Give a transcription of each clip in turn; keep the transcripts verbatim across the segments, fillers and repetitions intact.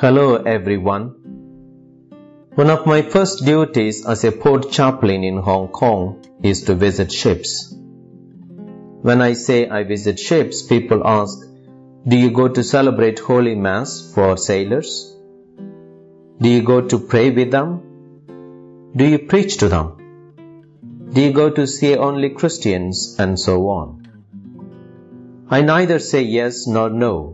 Hello everyone. One of my first duties as a port chaplain in Hong Kong is to visit ships. When I say I visit ships, people ask, do you go to celebrate Holy Mass for sailors? Do you go to pray with them? Do you preach to them? Do you go to see only Christians and so on? I neither say yes nor no,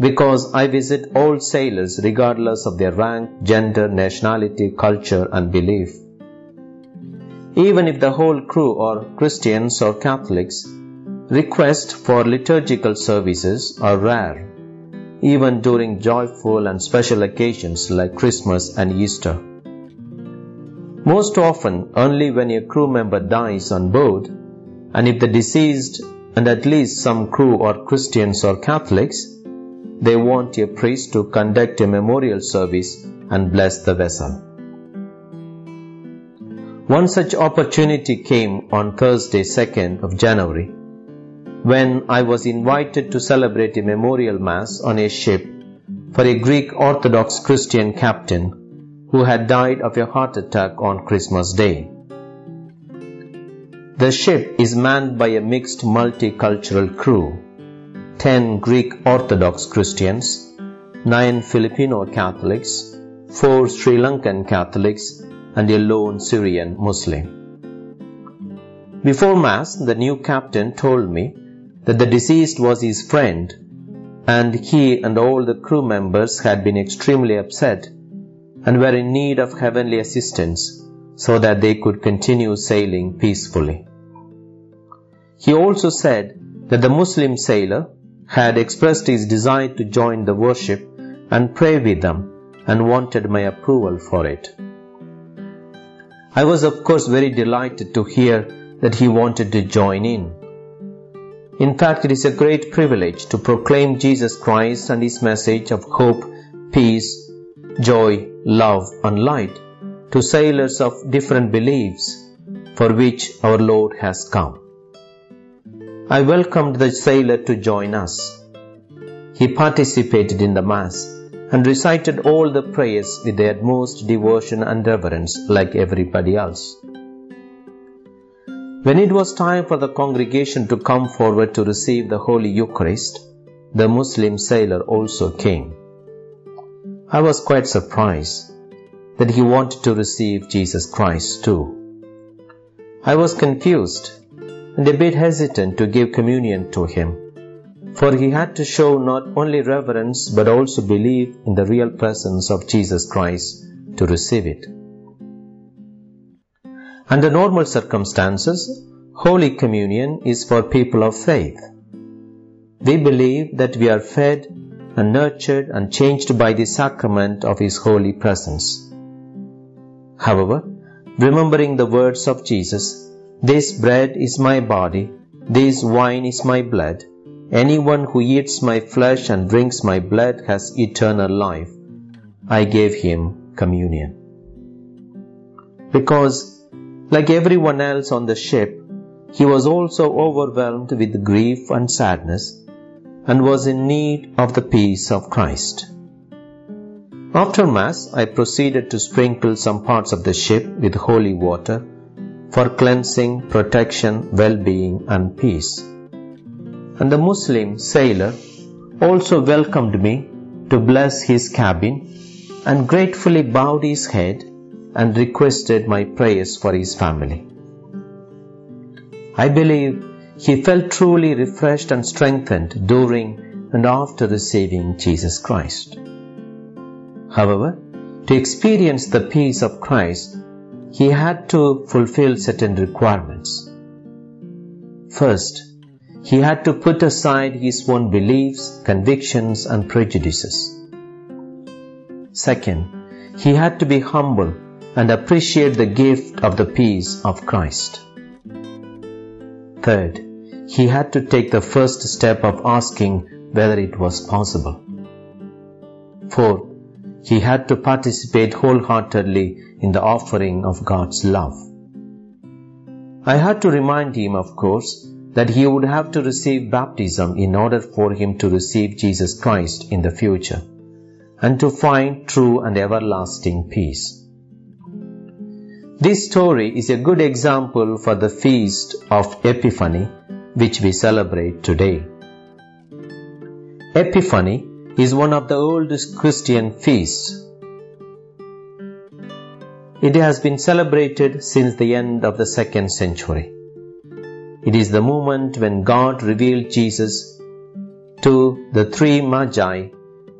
because I visit all sailors regardless of their rank, gender, nationality, culture and belief. Even if the whole crew are Christians or Catholics, requests for liturgical services are rare, even during joyful and special occasions like Christmas and Easter. Most often, only when a crew member dies on board, and if the deceased and at least some crew are Christians or Catholics, they want a priest to conduct a memorial service and bless the vessel. One such opportunity came on Thursday, second of January, when I was invited to celebrate a memorial mass on a ship for a Greek Orthodox Christian captain who had died of a heart attack on Christmas Day. The ship is manned by a mixed multicultural crew, ten Greek Orthodox Christians, nine Filipino Catholics, four Sri Lankan Catholics, and a lone Syrian Muslim. Before Mass, the new captain told me that the deceased was his friend, and he and all the crew members had been extremely upset and were in need of heavenly assistance so that they could continue sailing peacefully. He also said that the Muslim sailor had expressed his desire to join the worship and pray with them and wanted my approval for it. I was of course very delighted to hear that he wanted to join in. In fact, it is a great privilege to proclaim Jesus Christ and his message of hope, peace, joy, love and light to sailors of different beliefs for which our Lord has come. I welcomed the sailor to join us. He participated in the Mass and recited all the prayers with the utmost devotion and reverence like everybody else. When it was time for the congregation to come forward to receive the Holy Eucharist, the Muslim sailor also came. I was quite surprised that he wanted to receive Jesus Christ too. I was confused and a bit hesitant to give communion to him, for he had to show not only reverence but also belief in the real presence of Jesus Christ to receive it. Under normal circumstances, Holy Communion is for people of faith. We believe that we are fed and nurtured and changed by the sacrament of His holy presence. However, remembering the words of Jesus, "This bread is my body, this wine is my blood. Anyone who eats my flesh and drinks my blood has eternal life," I gave him communion. Because, like everyone else on the ship, he was also overwhelmed with grief and sadness and was in need of the peace of Christ. After Mass, I proceeded to sprinkle some parts of the ship with holy water for cleansing, protection, well-being and peace. And the Muslim sailor also welcomed me to bless his cabin and gratefully bowed his head and requested my prayers for his family. I believe he felt truly refreshed and strengthened during and after receiving Jesus Christ. However, to experience the peace of Christ, he had to fulfill certain requirements. First, he had to put aside his own beliefs, convictions, and prejudices. Second, he had to be humble and appreciate the gift of the peace of Christ. Third, he had to take the first step of asking whether it was possible. Fourth, he had to participate wholeheartedly in the offering of God's love. I had to remind him, of course, that he would have to receive baptism in order for him to receive Jesus Christ in the future, and to find true and everlasting peace. This story is a good example for the feast of Epiphany, which we celebrate today. Epiphany is one of the oldest Christian feasts. It has been celebrated since the end of the second century. It is the moment when God revealed Jesus to the three Magi,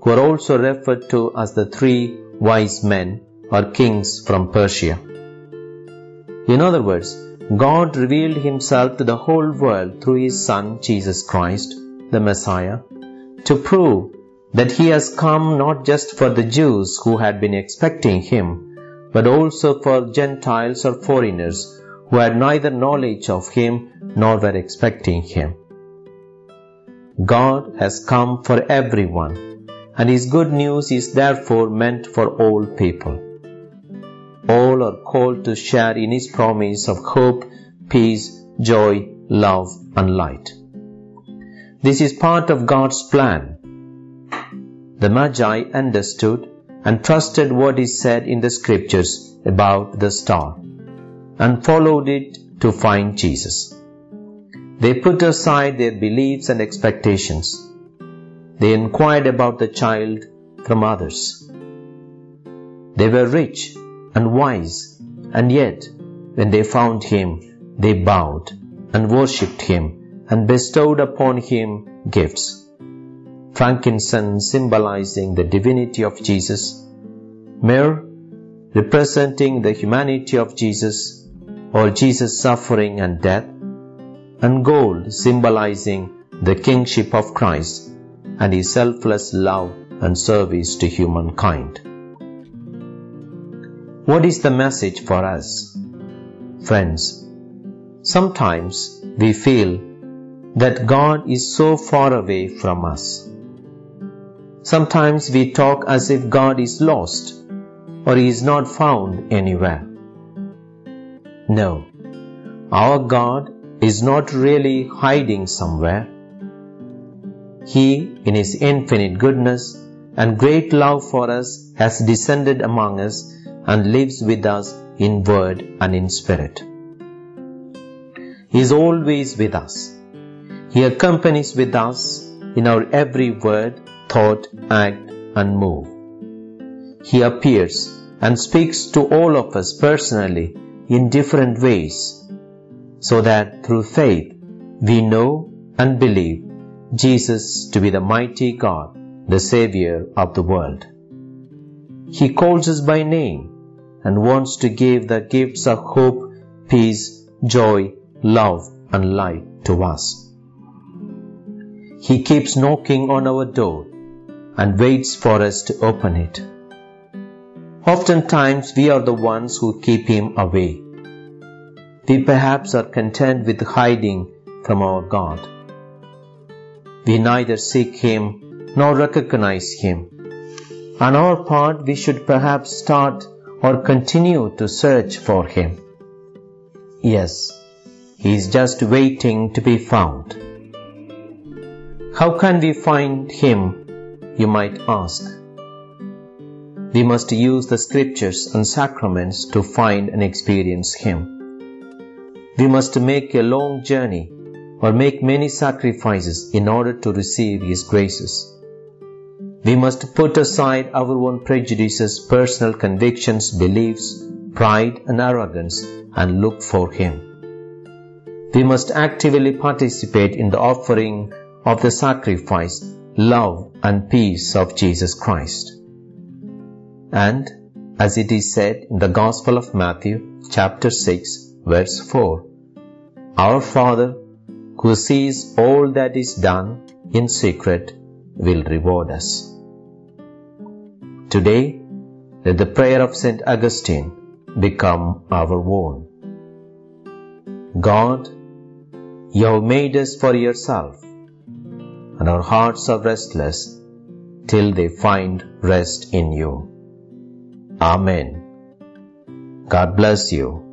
who are also referred to as the three wise men or kings from Persia. In other words, God revealed himself to the whole world through his Son, Jesus Christ, the Messiah, to prove that he has come not just for the Jews who had been expecting him, but also for Gentiles or foreigners who had neither knowledge of him nor were expecting him. God has come for everyone, and his good news is therefore meant for all people. All are called to share in his promise of hope, peace, joy, love, and light. This is part of God's plan. The Magi understood and trusted what is said in the scriptures about the star and followed it to find Jesus. They put aside their beliefs and expectations. They inquired about the child from others. They were rich and wise, and yet when they found him, they bowed and worshipped him and bestowed upon him gifts. Frankincense symbolizing the divinity of Jesus, myrrh representing the humanity of Jesus or Jesus' suffering and death, and gold symbolizing the kingship of Christ and his selfless love and service to humankind. What is the message for us? Friends, sometimes we feel that God is so far away from us. Sometimes we talk as if God is lost or he is not found anywhere. No, our God is not really hiding somewhere. He, in his infinite goodness and great love for us, has descended among us and lives with us in word and in spirit. He is always with us. He accompanies with us in our every word, thought, act, and move. He appears and speaks to all of us personally in different ways, so that through faith we know and believe Jesus to be the mighty God, the Savior of the world. He calls us by name and wants to give the gifts of hope, peace, joy, love, and light to us. He keeps knocking on our door and waits for us to open it. Oftentimes we are the ones who keep him away. We perhaps are content with hiding from our God. We neither seek him nor recognize him. On our part, we should perhaps start or continue to search for him. Yes, he is just waiting to be found. How can we find him, you might ask? We must use the scriptures and sacraments to find and experience him. We must make a long journey or make many sacrifices in order to receive his graces. We must put aside our own prejudices, personal convictions, beliefs, pride and arrogance and look for him. We must actively participate in the offering of the sacrifice, love and peace of Jesus Christ. And as it is said in the Gospel of Matthew, chapter six, verse four, "Our Father, who sees all that is done in secret, will reward us." Today, let the prayer of Saint Augustine become our own. God, you have made us for yourself, and our hearts are restless till they find rest in you. Amen. God bless you.